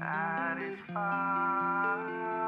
satisfied.